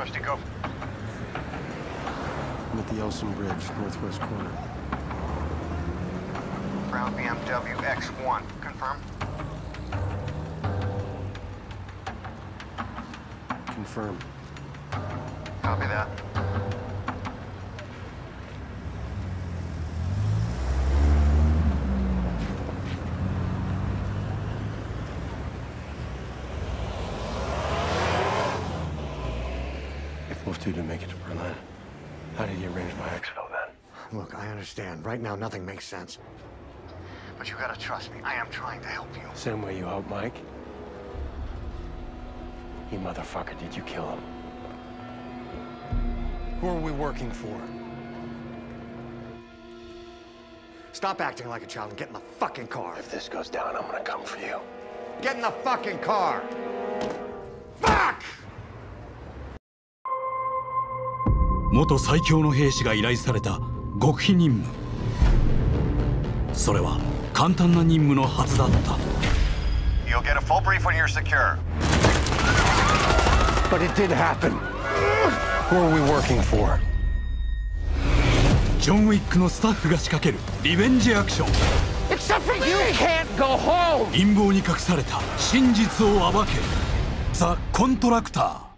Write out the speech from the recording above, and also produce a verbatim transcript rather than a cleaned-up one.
for us to go. I'm at the Elson Bridge, northwest corner. Brown B M W X one, confirmed? Confirmed. Copy that. If both two didn't make it to Berlin, how did you arrange my exfil then? Look, I understand. Right now, nothing makes sense. But you gotta trust me. I am trying to help you. Same way you helped Mike? You motherfucker, did you kill him? Who are we working for? Stop acting like a child and get in the fucking car. If this goes down, I'm gonna come for you. Get in the fucking car! Fuck! 元最強の兵士が依頼された極秘任務。それは簡単な任務のはずだった。 You'll get a full brief when you're secure. But it did happen. Who are we working for? ジョン・ウィックのスタッフが仕掛けるリベンジアクション。 Except for you can't go home. 陰謀に隠された真実を暴け、ザ・コントラクター。